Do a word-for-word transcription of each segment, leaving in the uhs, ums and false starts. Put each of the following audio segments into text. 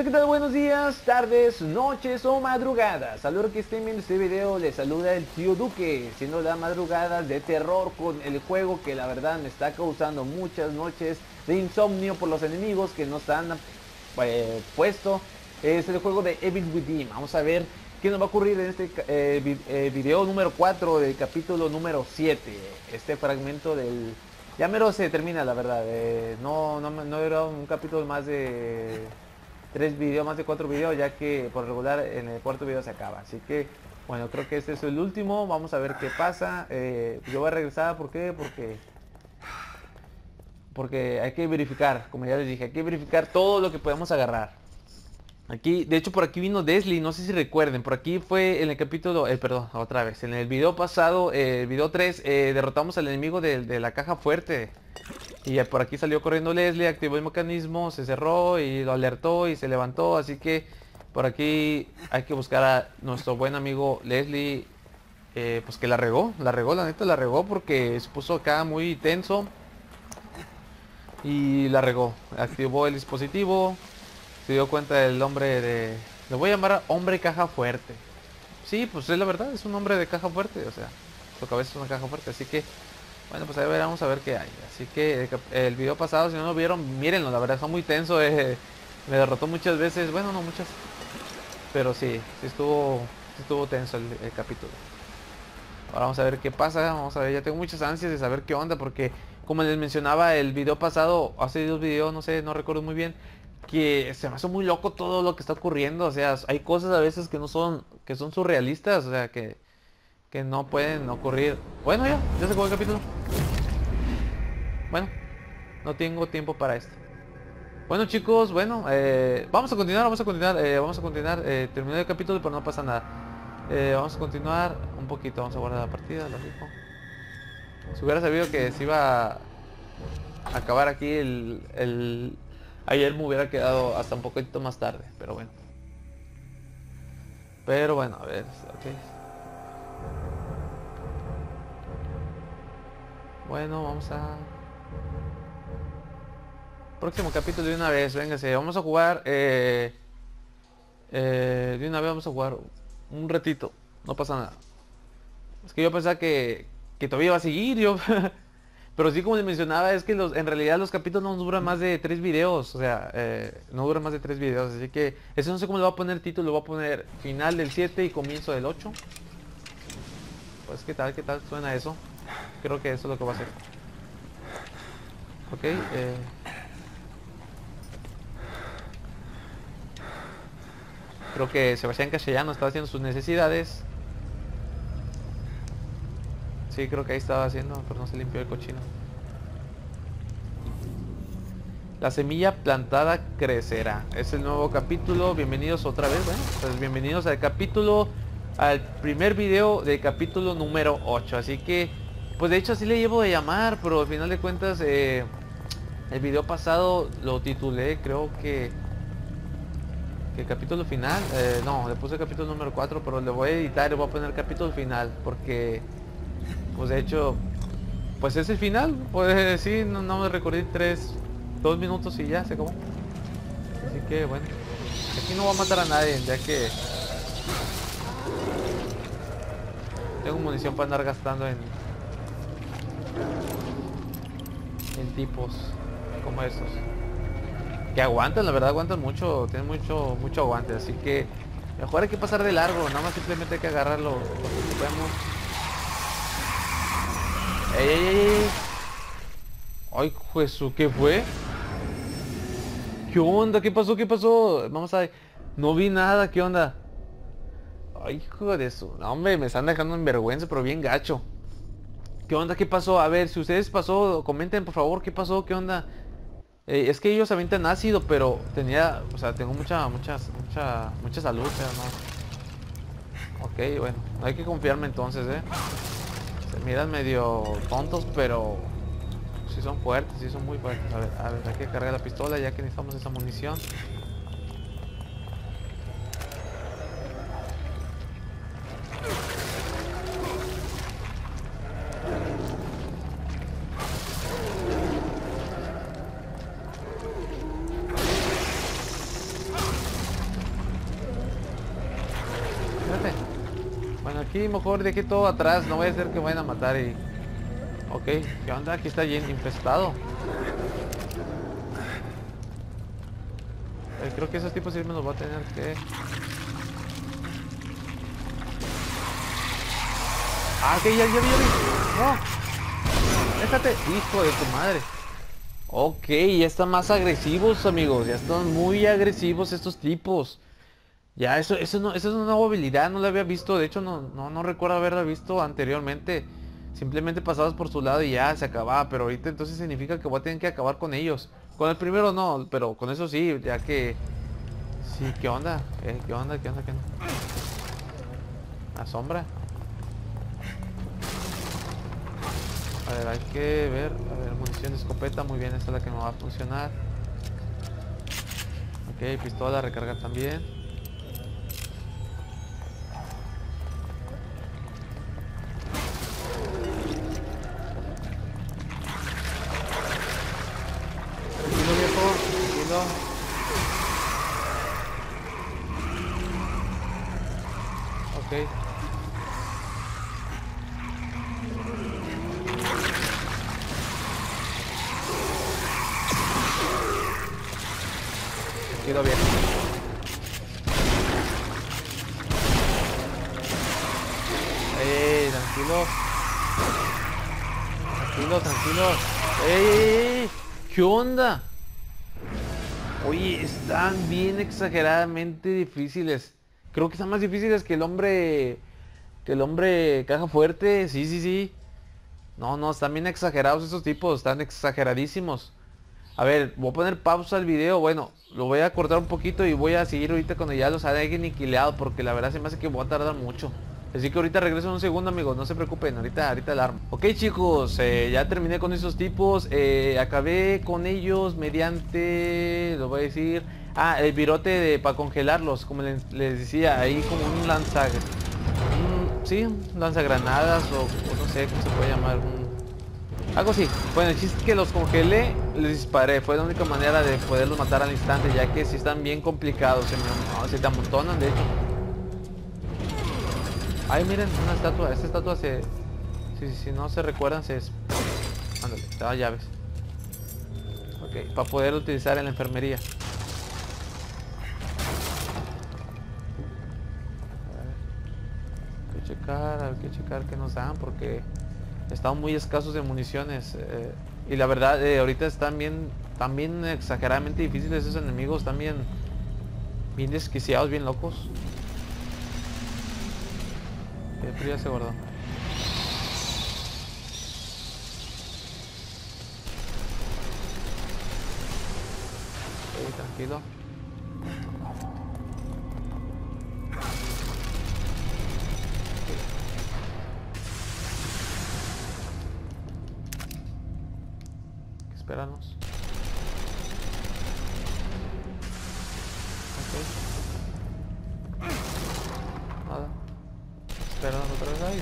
Hola, ¿qué tal? Buenos días, tardes, noches o madrugadas. A la hora que estén viendo este video les saluda el tío Duque, siendo las madrugadas de terror con el juego que la verdad me está causando muchas noches de insomnio por los enemigos que nos han eh, puesto. Es el juego de Evil Within. Vamos a ver qué nos va a ocurrir en este eh, vi eh, video número cuatro del capítulo número siete. Este fragmento del... Ya mero se termina, la verdad. Eh, no, no, no era un capítulo más de... tres videos, más de cuatro videos, ya que por regular en el cuarto video se acaba. Así que, bueno, creo que este es el último. Vamos a ver qué pasa. Eh, yo voy a regresar, ¿por qué? Porque... Porque hay que verificar, como ya les dije, hay que verificar todo lo que podemos agarrar. Aquí, de hecho por aquí vino Desley, no sé si recuerden. Por aquí fue en el capítulo, eh, perdón, otra vez. En el video pasado, eh, el video tres, eh, derrotamos al enemigo de, de la caja fuerte. Y por aquí salió corriendo Leslie, activó el mecanismo, se cerró y lo alertó y se levantó. Así que por aquí hay que buscar a nuestro buen amigo Leslie. Eh, pues que la regó, la regó, la neta la regó porque se puso acá muy tenso. Y la regó, activó el dispositivo, se dio cuenta del hombre de... Le voy a llamar hombre caja fuerte. Sí, pues es la verdad, es un hombre de caja fuerte, o sea, su cabeza es una caja fuerte, así que... Bueno, pues ahí veremos a ver qué hay. Así que el video pasado, si no lo vieron, mírenlo, la verdad está muy tenso. Eh, me derrotó muchas veces, bueno, no muchas, pero sí, sí estuvo, sí estuvo tenso el, el capítulo. Ahora vamos a ver qué pasa, vamos a ver, ya tengo muchas ansias de saber qué onda, porque como les mencionaba el video pasado, hace dos videos, no sé, no recuerdo muy bien, que se me hace muy loco todo lo que está ocurriendo. O sea, hay cosas a veces que no son, que son surrealistas, o sea, que... Que no pueden ocurrir. Bueno, ya, ya se acabó el capítulo. Bueno, no tengo tiempo para esto. Bueno chicos, bueno, eh, vamos a continuar, vamos a continuar, eh, vamos a continuar. eh, Terminé el capítulo pero no pasa nada. eh, Vamos a continuar un poquito, vamos a guardar la partida, lógico. Si hubiera sabido que se iba a acabar aquí el, el... Ayer me hubiera quedado hasta un poquito más tarde, pero bueno. Pero bueno, a ver, ok. Bueno, vamos a... Próximo capítulo de una vez, véngase. Vamos a jugar... Eh, eh, de una vez vamos a jugar un ratito. No pasa nada. Es que yo pensaba que, que todavía iba a seguir yo. Pero sí, como les mencionaba, es que los, en realidad los capítulos no duran más de tres videos. O sea, eh, no duran más de tres videos. Así que... Eso no sé cómo le voy a poner título. Lo voy a poner final del siete y comienzo del ocho. Pues qué tal, qué tal suena eso. Creo que eso es lo que va a hacer. Ok, eh. Creo que Sebastián Castellano estaba haciendo sus necesidades. Sí, creo que ahí estaba haciendo, pero no se limpió el cochino. La semilla plantada crecerá. Es el nuevo capítulo. Bienvenidos otra vez, bueno, pues bienvenidos al capítulo, al primer video del capítulo número ocho. Así que, pues de hecho así le llevo de llamar, pero al final de cuentas eh, el video pasado lo titulé, creo que, que capítulo final, eh, no, le puse el capítulo número cuatro, pero le voy a editar y le voy a poner capítulo final, porque pues de hecho, pues es el final, pues sí, no, no me recorrí tres, dos minutos y ya se acabó. Así que bueno, aquí no voy a matar a nadie, ya que tengo munición para andar gastando en... en tipos como estos que aguantan, la verdad aguantan mucho, tienen mucho mucho aguante, así que mejor hay que pasar de largo, nada más simplemente hay que agarrarlo porque podemos. ¡Ey, ey, ey! ¡Ay, Jesús! ¿Qué fue? ¿Qué onda? ¿Qué pasó? ¿Qué pasó? Vamos a... No vi nada, ¿qué onda? ¡Ay, hijo de eso! No, hombre, me están dejando en vergüenza, pero bien gacho. ¿Qué onda? ¿Qué pasó? A ver, si ustedes pasó, comenten por favor, ¿qué pasó? ¿Qué onda? Eh, es que ellos avientan ácido, pero tenía, o sea, tengo mucha, muchas, mucha, mucha salud, o sea, no. Ok, bueno, hay que confiarme entonces, eh. Se miran medio tontos, pero sí son fuertes, sí son muy fuertes. A ver, a ver, hay que cargar la pistola ya que necesitamos esa munición. aquí mejor dejé todo atrás, no voy a hacer que vayan a matar y... Ok, ¿qué onda? Aquí está bien infestado. Eh, creo que esos tipos sí me los voy a tener que... Ah, ok, ya, ya vi, ya vi. No. Déjate, hijo de tu madre. Ok, ya están más agresivos, amigos. Ya están muy agresivos estos tipos. Ya, eso, eso no, eso es una habilidad, no la había visto. De hecho, no, no, no recuerdo haberla visto anteriormente. Simplemente pasabas por su lado y ya, se acababa. Pero ahorita entonces significa que voy a tener que acabar con ellos. Con el primero no, pero con eso sí, ya que... Sí, ¿qué onda? Eh, ¿Qué onda? ¿Qué onda? ¿Qué onda? La sombra. A ver, hay que ver. A ver, munición de escopeta, muy bien, esta es la que me va a funcionar. Ok, pistola, recarga también. Tranquilo, viejo, tranquilo. Ok. Quedó bien. Ey, tranquilo. Tranquilo, tranquilo. Ey, ¿qué onda? Oye, están bien exageradamente difíciles. Creo que están más difíciles que el hombre... Que el hombre caja fuerte. Sí, sí, sí. No, no, están bien exagerados esos tipos. Están exageradísimos. A ver, voy a poner pausa al video, bueno, lo voy a cortar un poquito y voy a seguir ahorita cuando ya los haya aniquilado, porque la verdad se me hace que voy a tardar mucho. Así que ahorita regreso en un segundo, amigos, no se preocupen, ahorita, ahorita alarmo. Ok, chicos, eh, ya terminé con esos tipos, eh, acabé con ellos mediante, lo voy a decir, ah, el virote de, para congelarlos, como les, les decía, ahí como un lanza, un, sí, un lanzagranadas o, o no sé cómo se puede llamar, un... Algo así. Bueno, el chiste es que los congelé, les disparé. Fue la única manera de poderlos matar al instante, ya que si están bien complicados. Se, me, no, se te amontonan, de hecho. Ay, miren, una estatua. Esta estatua se... Si, si no se recuerdan, se... Ándale, te da llaves. Ok, para poder utilizar en la enfermería. Hay que checar, hay que checar qué nos dan, porque... Están muy escasos de municiones, eh, y la verdad, eh, ahorita están bien, están bien exageradamente difíciles esos enemigos, están bien, bien desquiciados, bien locos. Qué frío ese gordo. Ok, tranquilo. Esperanos. Ok. Nada. Esperanos otra vez ahí.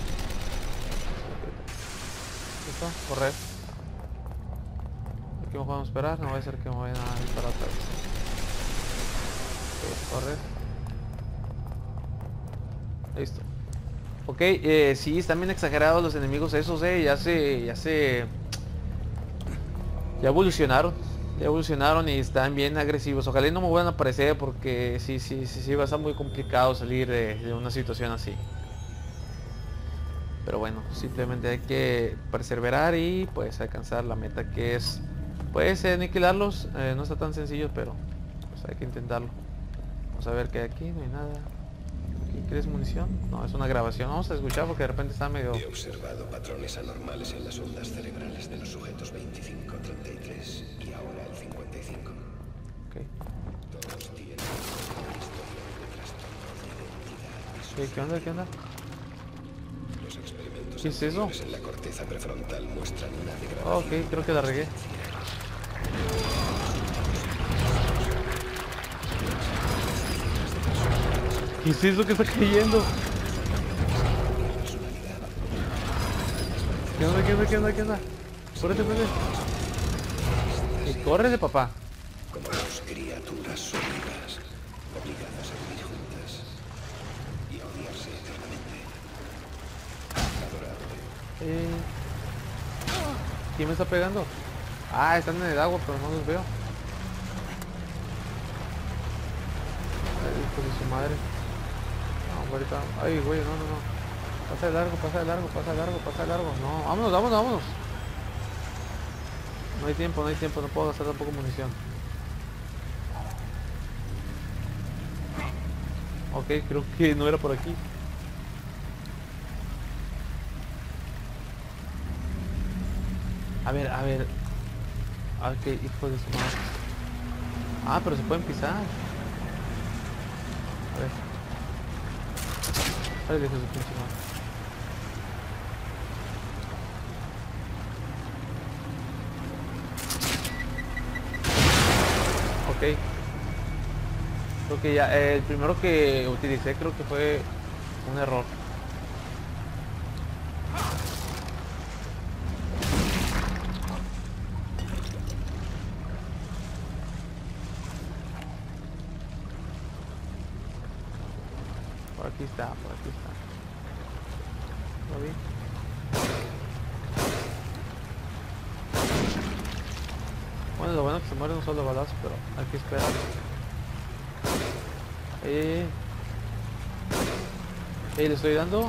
Listo, correr. Aquí me podemos esperar, no va a ser que me vayan a disparar otra vez. Ok, correr. Listo. Ok, eh, sí, están bien exagerados los enemigos esos, eh, ya se, ya se... Ya evolucionaron, ya evolucionaron y están bien agresivos. Ojalá y no me vuelvan a aparecer, porque sí, sí, sí, sí va a estar muy complicado salir de, de una situación así. Pero bueno, simplemente hay que perseverar y pues alcanzar la meta, que es pues aniquilarlos. Eh, no está tan sencillo, pero pues hay que intentarlo. Vamos a ver qué hay aquí, no hay nada. ¿Aquí crees munición? No, es una grabación. Vamos a escuchar porque de repente está medio... He observado patrones anormales en las ondas cerebrales de los sujetos veinticinco, treinta y tres y ahora el cincuenta y cinco. Okay. Todos tienen una historia de trastorno de identidad. Okay, ¿qué onda? ¿Qué onda? Los experimentos ¿Qué es eso? En la corteza prefrontal muestran una degradación. Oh, ok, creo que la regué. ¿Qué es eso que está cayendo? ¿Qué onda? ¿Qué onda? ¿Qué onda? ¿Qué onda? ¡Córrete, córrete! ¡Y córrete, papá! Como dos criaturas sólidas, obligadas a vivir juntas y a odiarse eternamente. Eh... ¿Quién me está pegando? Ah, están en el agua, pero no los veo. Ay, hijo de su madre. No, ahorita... Ay, güey, no, no, no. Pasa de largo, pasa de largo, pasa de largo, pasa de largo. No, vámonos, vámonos, vámonos. No hay tiempo, no hay tiempo, no puedo gastar tampoco munición. Ok, creo que no era por aquí. A ver, a ver. A ver qué hijo de su madre. Ah, pero se pueden pisar. A ver. A ver, hijo de su pinche madre. Ok. Creo que ya, eh, el primero que utilicé creo que fue un error. Por aquí está, por aquí está. ¿Lo vi? Bueno, lo bueno es que se muere un solo balazo, pero hay que esperar. Eh, eh, le estoy dando.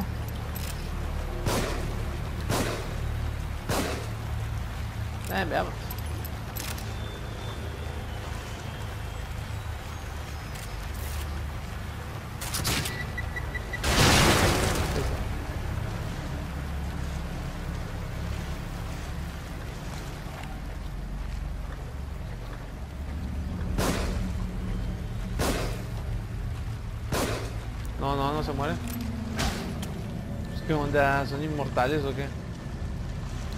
Eh, veamos. No, no, no se muere. Pues, ¿qué onda? ¿Son inmortales o qué?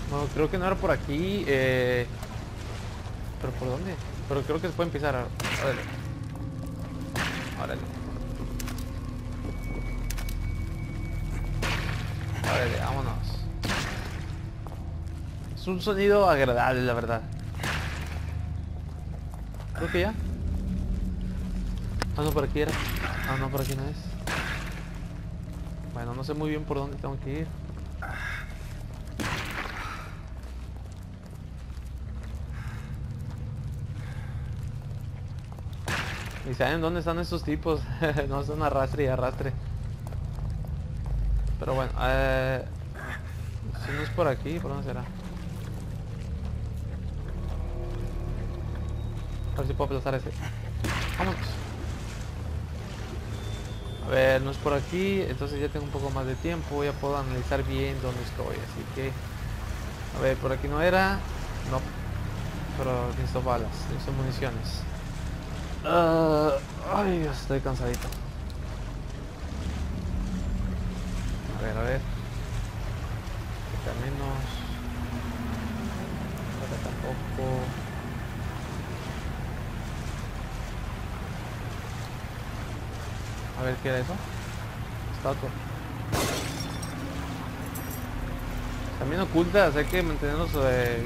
No, creo que no era por aquí. Eh... ¿Pero por dónde? Pero creo que se pueden pisar. Órale. Órale. Órale, vámonos. Es un sonido agradable, la verdad. Creo que ya. Ah, no, por aquí era. Ah, no, por aquí no es. Bueno, no sé muy bien por dónde tengo que ir. ¿Y saben dónde están estos tipos? No, son arrastre y arrastre. Pero bueno, eh, si no es por aquí, ¿por dónde será? A ver si puedo aplazar ese. Vamos. A ver, no es por aquí, entonces ya tengo un poco más de tiempo, ya puedo analizar bien dónde estoy, así que... A ver, por aquí no era... No. Pero necesito balas, necesito municiones. Uh, ay, Dios, estoy cansadito. A ver, a ver. Acá menos. Acá tampoco. A ver, ¿qué era eso? Estatua. También ocultas, hay que mantenernos eh,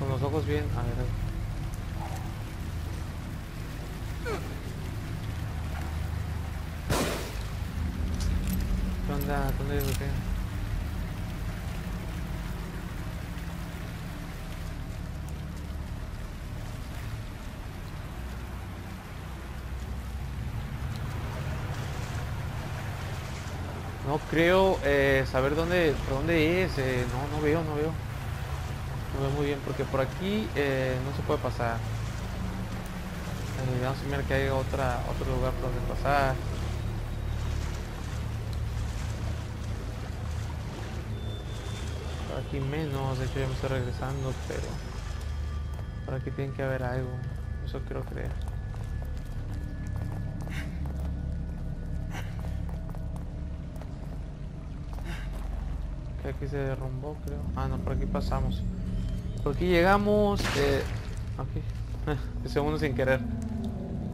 con los ojos bien. A ver, a ver. ¿Qué onda? ¿Dónde es o qué? No creo eh, saber dónde, por dónde es, eh, no, no veo, no veo. No veo muy bien, porque por aquí eh, no se puede pasar. Eh, vamos a mirar que hay otra, otro lugar por donde pasar. Por aquí menos, de hecho ya me estoy regresando, pero... Por aquí tiene que haber algo, eso quiero creer. Aquí se derrumbó, creo. Ah, no, por aquí pasamos. Por aquí llegamos. Eh, aquí. Okay. Segundo sin querer.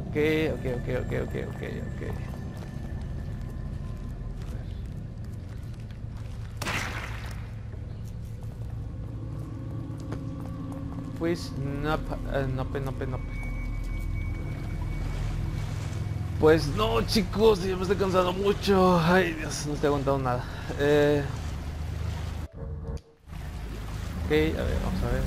Ok, ok, ok, ok, ok, ok, ok. Pues no, no, no, no. Pues no, chicos, ya me estoy cansando mucho. Ay, Dios, no estoy aguantando nada. Eh... Ok, a ver, vamos a ver.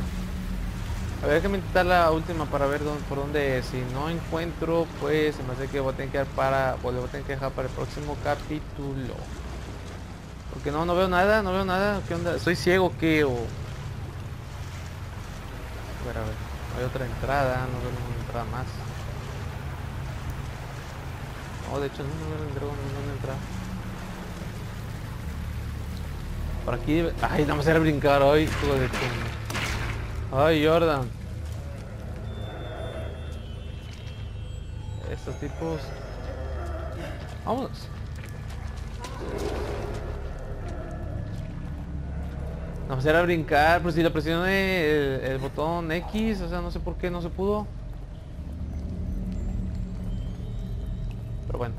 A ver, déjame intentar la última para ver dónde, por dónde es. Si no encuentro, pues se me hace que voy a tener que dejar para, voy a tener que dejar para el próximo capítulo. Porque no, no veo nada, no veo nada. ¿Qué onda? ¿Soy ciego qué? O... A ver, a ver. Hay otra entrada, no veo ninguna entrada más. No, de hecho no, no veo ninguna entrada. Por aquí... Ay, nada más era brincar hoy, hijo de... Ay, Jordan. Estos tipos... Vámonos. No será brincar, pero si le presioné el, el botón X, o sea, no sé por qué no se pudo. Pero bueno,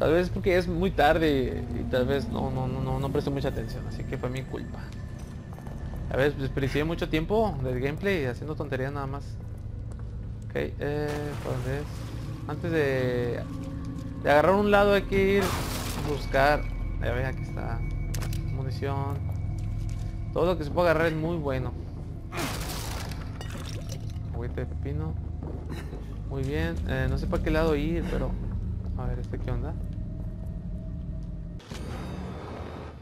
tal vez porque es muy tarde y tal vez no, no, no, no, no presté mucha atención, así que fue mi culpa. A ver, desperdicié mucho tiempo del gameplay haciendo tonterías nada más. Ok, eh, pues antes de, de agarrar un lado hay que ir a buscar. A ver, aquí está munición. Todo lo que se puede agarrar es muy bueno. Juguete de pepino. Muy bien. Eh, no sé para qué lado ir, pero... A ver, ¿este qué onda?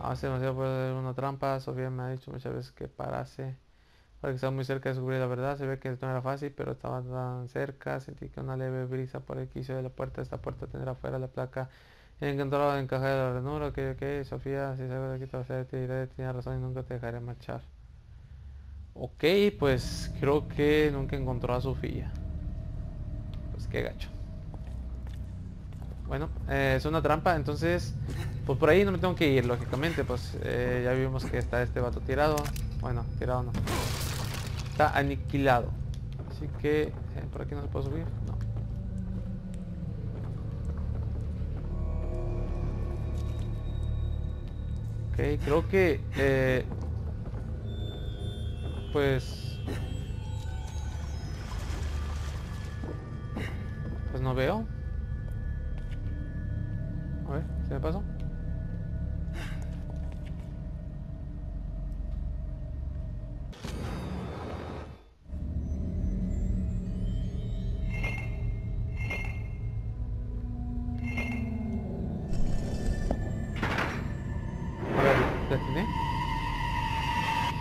Ah, se me puede hacer una trampa. Sofía me ha dicho muchas veces que parase. Para que estaba muy cerca de descubrir la verdad. Se ve que no era fácil, pero estaba tan cerca. Sentí que una leve brisa por el quicio de la puerta. Esta puerta tendrá afuera la placa. He encontrado de encajar la ranura, que okay, ok, Sofía, si salgo de aquí te vas a tirar, tenía razón y nunca te dejaré marchar. Ok, pues creo que nunca encontró a Sofía. Pues qué gacho. Bueno, eh, es una trampa, entonces, pues por ahí no me tengo que ir, lógicamente, pues eh, ya vimos que está este vato tirado. Bueno, tirado no. Está aniquilado. Así que, eh, por aquí no se puede subir, no. Okay, creo que eh, pues pues no veo. A ver, ¿se me pasó?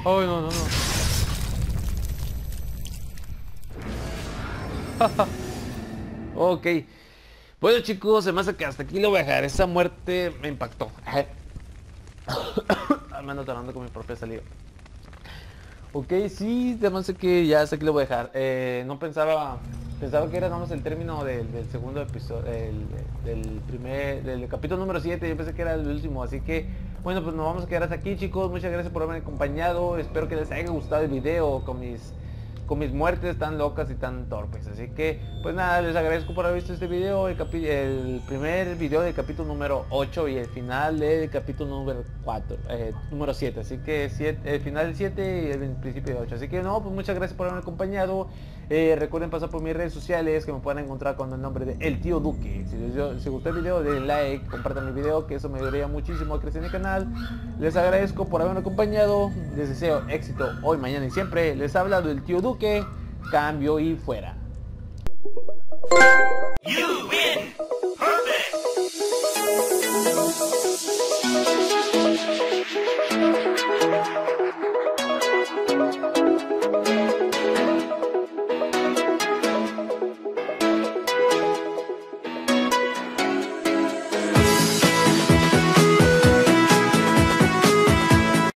Oh, no, no, no. Ok. Bueno, chicos, se me hace que hasta aquí lo voy a dejar. Esa muerte me impactó. Me ando tardando con mi propia salida. Ok, sí, se me hace que ya hasta aquí lo voy a dejar. Eh, no pensaba... Pensaba que era nada más el término del, del segundo episodio, del, del primer, del capítulo número siete, yo pensé que era el último, así que, bueno, pues nos vamos a quedar hasta aquí, chicos, muchas gracias por haberme acompañado, espero que les haya gustado el video con mis, con mis muertes tan locas y tan torpes, así que, pues nada, les agradezco por haber visto este video, el, capi el primer video del capítulo número ocho y el final del capítulo número cuatro, eh, número siete, así que siete, el final del siete y el principio del ocho, así que no, pues muchas gracias por haberme acompañado. Eh, recuerden pasar por mis redes sociales, que me pueden encontrar con el nombre de El Tío Duque. Si les si gustó el video, denle like, compartan el video, que eso me ayudaría muchísimo a crecer en el canal. Les agradezco por haberme acompañado. Les deseo éxito hoy, mañana y siempre. Les ha hablado El Tío Duque. Cambio y fuera. You win.